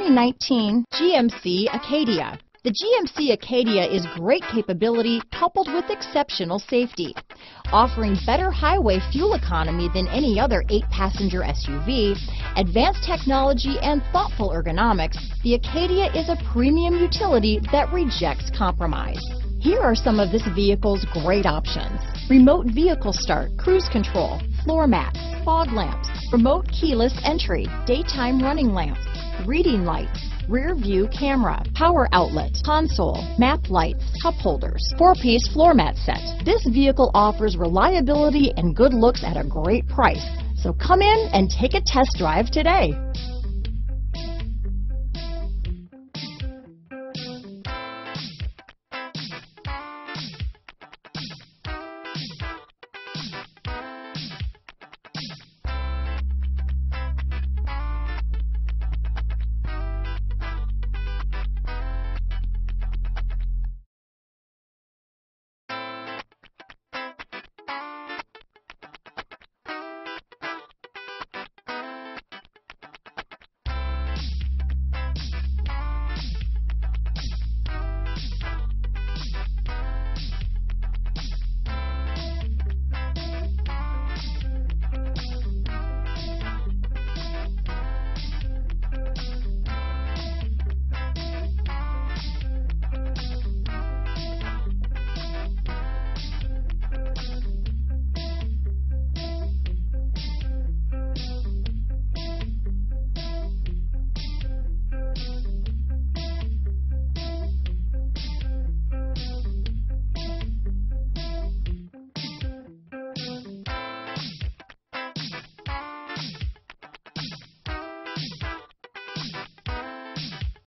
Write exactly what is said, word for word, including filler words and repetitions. twenty nineteen G M C Acadia. The G M C Acadia is great capability coupled with exceptional safety, offering better highway fuel economy than any other eight passenger S U V, advanced technology and thoughtful ergonomics. The Acadia is a premium utility that rejects compromise. Here are some of this vehicle's great options: remote vehicle start, cruise control, floor mats, fog lamps, remote keyless entry, daytime running lamps, reading lights, rear view camera, power outlet, console, map lights, cup holders, four-piece floor mat set. This vehicle offers reliability and good looks at a great price. So come in and take a test drive today.